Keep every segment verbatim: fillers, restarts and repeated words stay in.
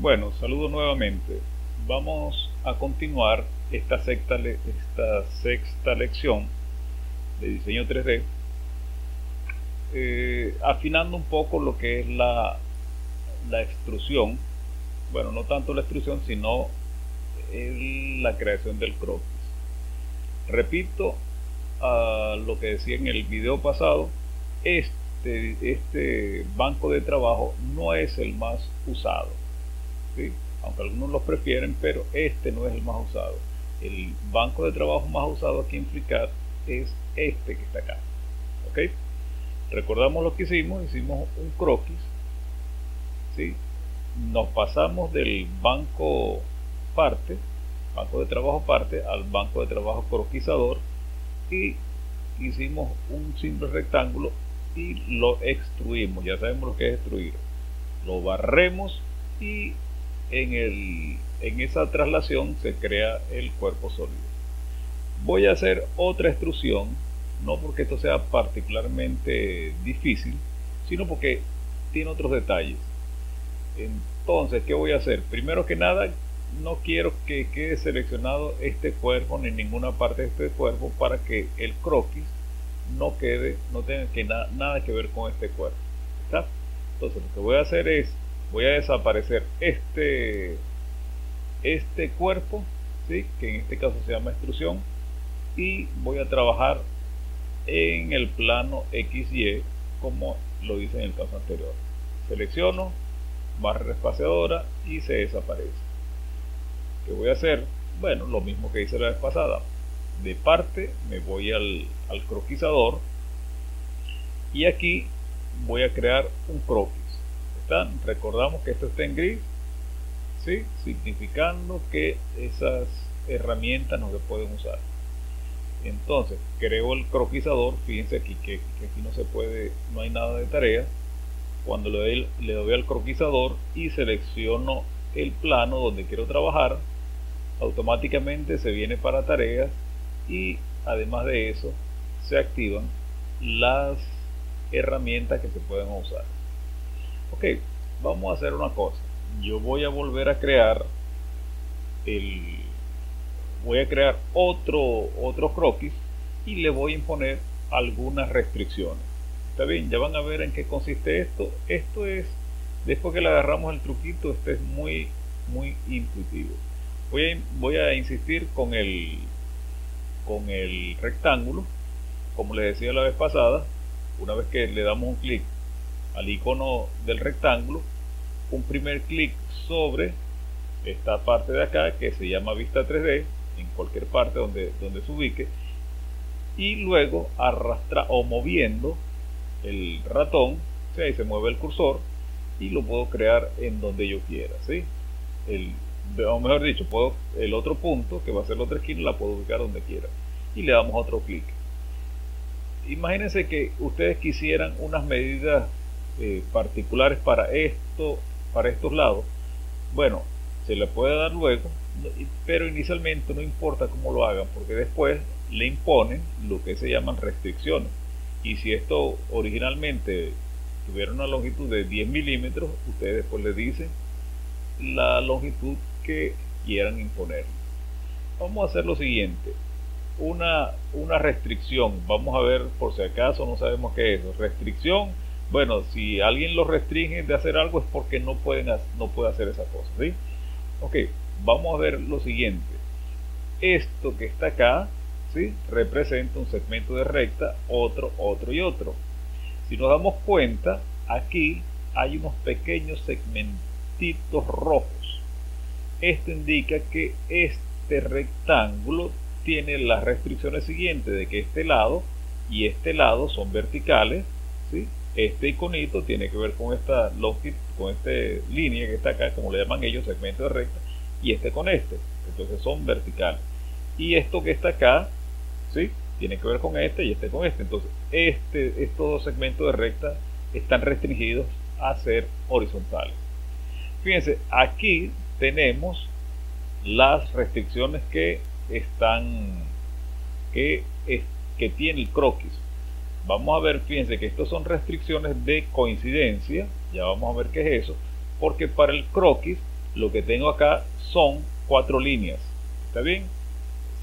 Bueno, saludo nuevamente. Vamos a continuar esta sexta, esta sexta lección de diseño tres D, eh, afinando un poco lo que es la, la extrusión. Bueno, no tanto la extrusión, sino el, la creación del croquis. Repito a lo que decía en el video pasado, este, este banco de trabajo no es el más usado. ¿Sí? Aunque algunos los prefieren, pero este no es el más usado. El banco de trabajo más usado aquí en FreeCAD es este que está acá. ¿Ok? Recordamos lo que hicimos, hicimos un croquis, ¿sí? Nos pasamos del banco parte, banco de trabajo parte, al banco de trabajo croquizador y hicimos un simple rectángulo y lo extruimos. Ya sabemos lo que es extruir. Lo barremos y En, el, en esa traslación se crea el cuerpo sólido. Voy a hacer otra extrusión, no porque esto sea particularmente difícil, sino porque tiene otros detalles. Entonces, ¿qué voy a hacer? Primero que nada, no quiero que quede seleccionado este cuerpo ni ninguna parte de este cuerpo para que el croquis no quede, no tenga que na- nada que ver con este cuerpo. ¿Está? Entonces, lo que voy a hacer es voy a desaparecer este este cuerpo, ¿sí? Que en este caso se llama extrusión, y voy a trabajar en el plano equis y como lo hice en el caso anterior. Selecciono, barra espaciadora y se desaparece. ¿Qué voy a hacer? Bueno, lo mismo que hice la vez pasada. De parte me voy al, al croquizador y aquí voy a crear un croquis. Recordamos que esto está en gris, ¿sí? Significando que esas herramientas no se pueden usar. Entonces creo el croquizador. Fíjense aquí que, que aquí no se puede, no hay nada de tarea. Cuando le doy, le doy al croquizador y selecciono el plano donde quiero trabajar, automáticamente se viene para tareas y además de eso se activan las herramientas que se pueden usar. Ok, vamos a hacer una cosa. Yo voy a volver a crear el, voy a crear otro, otro croquis y le voy a imponer algunas restricciones. Está bien, ya van a ver en qué consiste esto. Esto es, después que le agarramos el truquito, esto es muy, muy intuitivo. Voy a, voy a insistir con el, con el rectángulo, como les decía la vez pasada. Una vez que le damos un clic al icono del rectángulo, un primer clic sobre esta parte de acá que se llama vista tres D, en cualquier parte donde, donde se ubique, y luego arrastra o moviendo el ratón, ¿sí? Ahí se mueve el cursor y lo puedo crear en donde yo quiera, ¿sí? El, o mejor dicho, puedo, el otro punto que va a ser la otra esquina la puedo ubicar donde quiera y le damos otro clic. Imagínense que ustedes quisieran unas medidas Eh, particulares para esto, para estos lados. Bueno, se le puede dar luego, pero inicialmente no importa cómo lo hagan, porque después le imponen lo que se llaman restricciones. Y si esto originalmente tuviera una longitud de diez milímetros, ustedes después le dicen la longitud que quieran imponer. Vamos a hacer lo siguiente: una, una restricción. Vamos a ver, por si acaso no sabemos qué es eso. Restricción. Bueno, si alguien lo restringe de hacer algo es porque no, pueden, no puede hacer esa cosa, ¿sí? Ok, vamos a ver lo siguiente. Esto que está acá, ¿sí? Representa un segmento de recta, otro, otro y otro. Si nos damos cuenta, aquí hay unos pequeños segmentitos rojos. Esto indica que este rectángulo tiene las restricciones siguientes, de que este lado y este lado son verticales, ¿sí? Este iconito tiene que ver con esta longitud, con esta línea que está acá, como le llaman ellos, segmento de recta, y este con este, entonces son verticales. Y esto que está acá, ¿sí? Tiene que ver con este y este con este, entonces este, estos dos segmentos de recta están restringidos a ser horizontales. Fíjense, aquí tenemos las restricciones que están, que, que tiene el croquis. Vamos a ver, fíjense que estas son restricciones de coincidencia, ya vamos a ver qué es eso, porque para el croquis lo que tengo acá son cuatro líneas, ¿está bien?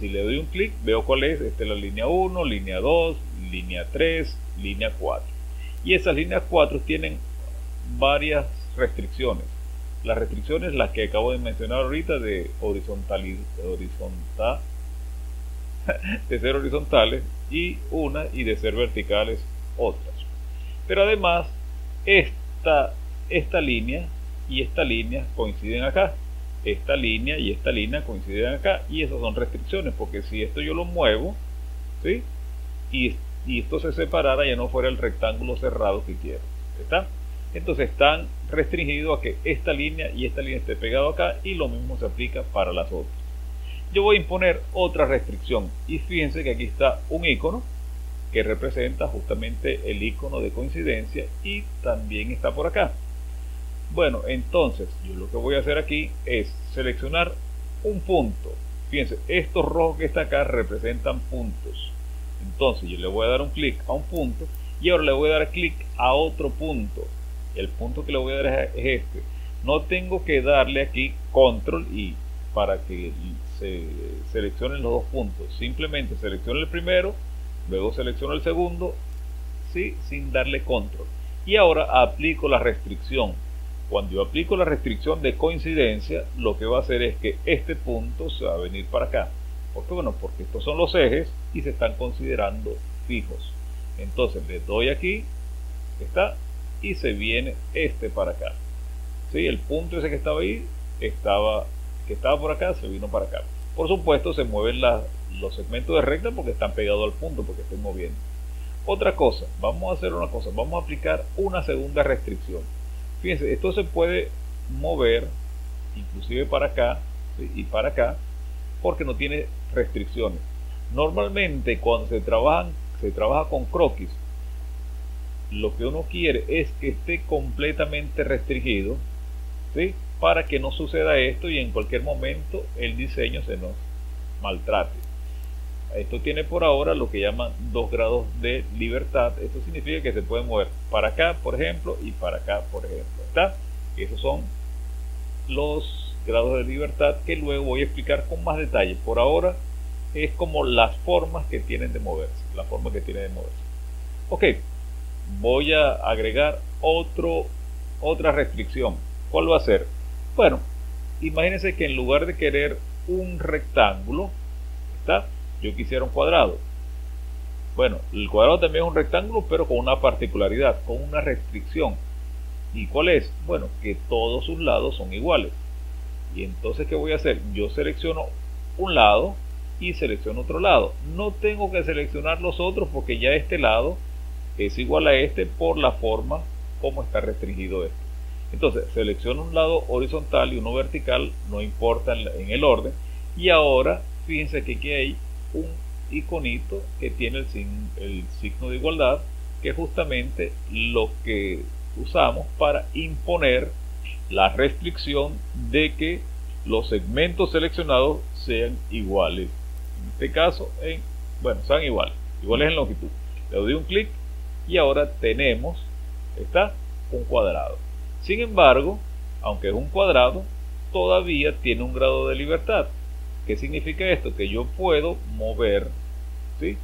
Si le doy un clic, veo cuál es. Esta es la línea uno, línea dos, línea tres, línea cuatro. Y esas líneas cuatro tienen varias restricciones. Las restricciones, las que acabo de mencionar ahorita, de horizontalidad, horizontal, de ser horizontales y una, y de ser verticales otras. Pero además, esta, esta línea y esta línea coinciden acá. Esta línea y esta línea coinciden acá, y esas son restricciones, porque si esto yo lo muevo, ¿sí? y, y esto se separara, ya no fuera el rectángulo cerrado que quiero. ¿Está? Entonces están restringidos a que esta línea y esta línea esté pegado acá, y lo mismo se aplica para las otras. Yo voy a imponer otra restricción, y fíjense que aquí está un icono que representa justamente el icono de coincidencia, y también está por acá. Bueno, entonces yo lo que voy a hacer aquí es seleccionar un punto. Fíjense, estos rojos que están acá representan puntos. Entonces yo le voy a dar un clic a un punto, y ahora le voy a dar clic a otro punto. El punto que le voy a dar es este. No tengo que darle aquí control I para que se seleccionen los dos puntos. Simplemente selecciono el primero, luego selecciono el segundo, ¿sí? Sin darle control. Y ahora aplico la restricción. Cuando yo aplico la restricción de coincidencia, lo que va a hacer es que este punto se va a venir para acá. ¿Por qué? Bueno, porque estos son los ejes y se están considerando fijos. Entonces le doy aquí, está, y se viene este para acá. ¿Sí? El punto ese que estaba ahí, estaba, que estaba por acá, se vino para acá. Por supuesto se mueven la, los segmentos de recta porque están pegados al punto, porque estoy moviendo. Otra cosa, vamos a hacer una cosa, vamos a aplicar una segunda restricción. Fíjense, esto se puede mover inclusive para acá, ¿sí? Y para acá, porque no tiene restricciones. Normalmente cuando se, trabajan, se trabaja con croquis, lo que uno quiere es que esté completamente restringido, ¿sí? Para que no suceda esto y en cualquier momento el diseño se nos maltrate. Esto tiene por ahora lo que llaman dos grados de libertad. Esto significa que se puede mover para acá, por ejemplo, y para acá, por ejemplo. ¿Está? Esos son los grados de libertad que luego voy a explicar con más detalle. Por ahora es como las formas que tienen de moverse. La forma que tienen de moverse. Ok, voy a agregar otro, otra restricción. ¿Cuál va a ser? Bueno, imagínense que en lugar de querer un rectángulo, ¿está? Yo quisiera un cuadrado. Bueno, el cuadrado también es un rectángulo, pero con una particularidad, con una restricción. ¿Y cuál es? Bueno, que todos sus lados son iguales. Y entonces, ¿qué voy a hacer? Yo selecciono un lado y selecciono otro lado. No tengo que seleccionar los otros porque ya este lado es igual a este por la forma como está restringido esto. Entonces, selecciono un lado horizontal y uno vertical, no importa en el orden. Y ahora, fíjense que aquí hay un iconito que tiene el, sin, el signo de igualdad, que es justamente lo que usamos para imponer la restricción de que los segmentos seleccionados sean iguales. En este caso, en, bueno, sean iguales, iguales en longitud. Le doy un clic y ahora tenemos, está, un cuadrado. Sin embargo, aunque es un cuadrado, todavía tiene un grado de libertad. ¿Qué significa esto? Que yo puedo mover, ¿sí?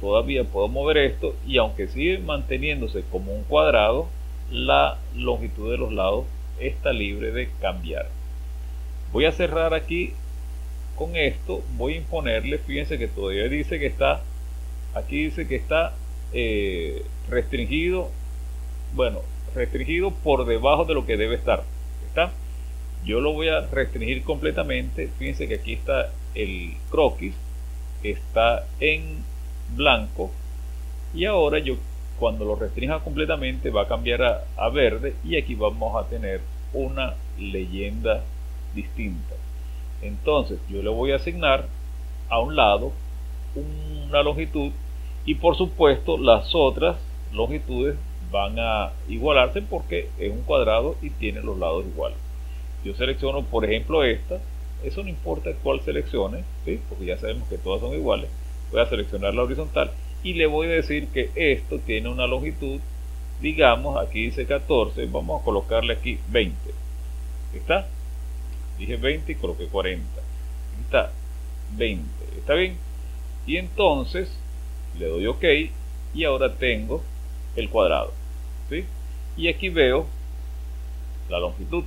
Todavía puedo mover esto, y aunque sigue manteniéndose como un cuadrado, la longitud de los lados está libre de cambiar. Voy a cerrar aquí con esto, voy a imponerle, fíjense que todavía dice que está, aquí dice que está eh, restringido, bueno, restringido por debajo de lo que debe estar, ¿está? Yo lo voy a restringir completamente. Fíjense que aquí está el croquis, está en blanco, y ahora yo cuando lo restrinja completamente va a cambiar a, a verde, y aquí vamos a tener una leyenda distinta. Entonces yo le voy a asignar a un lado una longitud, y por supuesto las otras longitudes van a igualarse porque es un cuadrado y tiene los lados iguales. Yo selecciono, por ejemplo, esta. Eso no importa cuál seleccione, ¿sí? Porque ya sabemos que todas son iguales. Voy a seleccionar la horizontal y le voy a decir que esto tiene una longitud, digamos, aquí dice catorce, vamos a colocarle aquí veinte. ¿Está? dije veinte y coloqué cuarenta, aquí está veinte, está bien. Y entonces le doy OK y ahora tengo el cuadrado, ¿sí? Y aquí veo la longitud.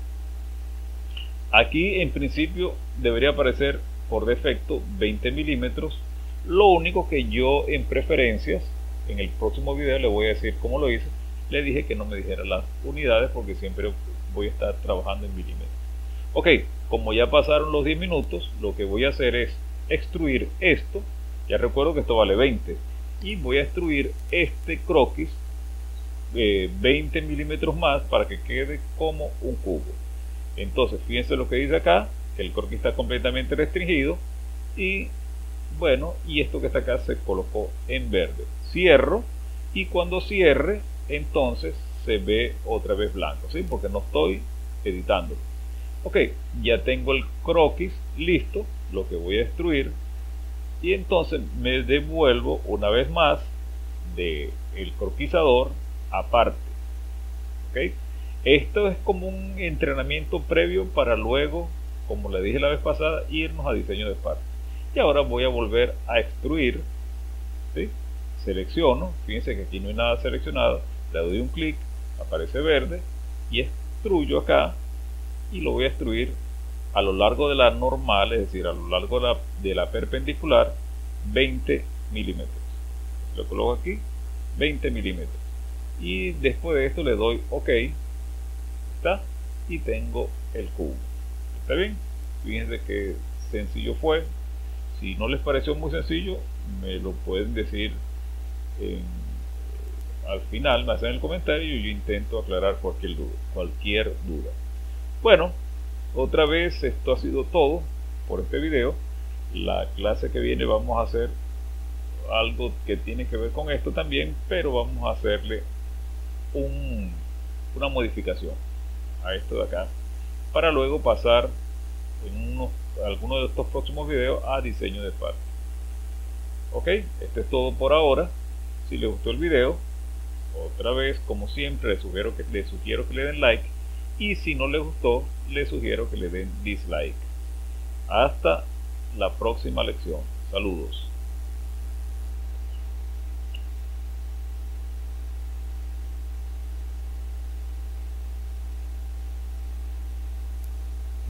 Aquí en principio debería aparecer por defecto veinte milímetros. Lo único que yo en preferencias, en el próximo video le voy a decir cómo lo hice, le dije que no me dijera las unidades porque siempre voy a estar trabajando en milímetros. Ok, como ya pasaron los diez minutos, lo que voy a hacer es extruir esto. Ya recuerdo que esto vale veinte y voy a extruir este croquis eh, veinte milímetros más para que quede como un cubo. Entonces fíjense lo que dice acá, que el croquis está completamente restringido y bueno, y esto que está acá se colocó en verde. Cierro y cuando cierre entonces se ve otra vez blanco, ¿sí? Porque no estoy editando. Ok, ya tengo el croquis listo, lo que voy a extruir. Y entonces me devuelvo una vez más del croquizador aparte. ¿Okay? Esto es como un entrenamiento previo para luego, como le dije la vez pasada, irnos a diseño de partes. Y ahora voy a volver a extruir, ¿sí? Selecciono, fíjense que aquí no hay nada seleccionado, le doy un clic, aparece verde y extruyo acá y lo voy a extruir a lo largo de la normal, es decir, a lo largo de la, de la perpendicular, veinte milímetros. Lo coloco aquí, veinte milímetros. Y después de esto le doy OK. Está. Y tengo el cubo. ¿Está bien? Fíjense que sencillo fue. Si no les pareció muy sencillo, me lo pueden decir en, al final, me hacen el comentario y yo intento aclarar cualquier duda. Cualquier duda. Bueno. Otra vez, esto ha sido todo por este video. La clase que viene vamos a hacer algo que tiene que ver con esto también, pero vamos a hacerle un, una modificación a esto de acá para luego pasar en unos, alguno de estos próximos videos a diseño de partes. Ok, esto es todo por ahora. Si les gustó el video, otra vez, como siempre, les sugiero que, les sugiero que le den like. Y si no les gustó, les sugiero que le den dislike. Hasta la próxima lección. Saludos.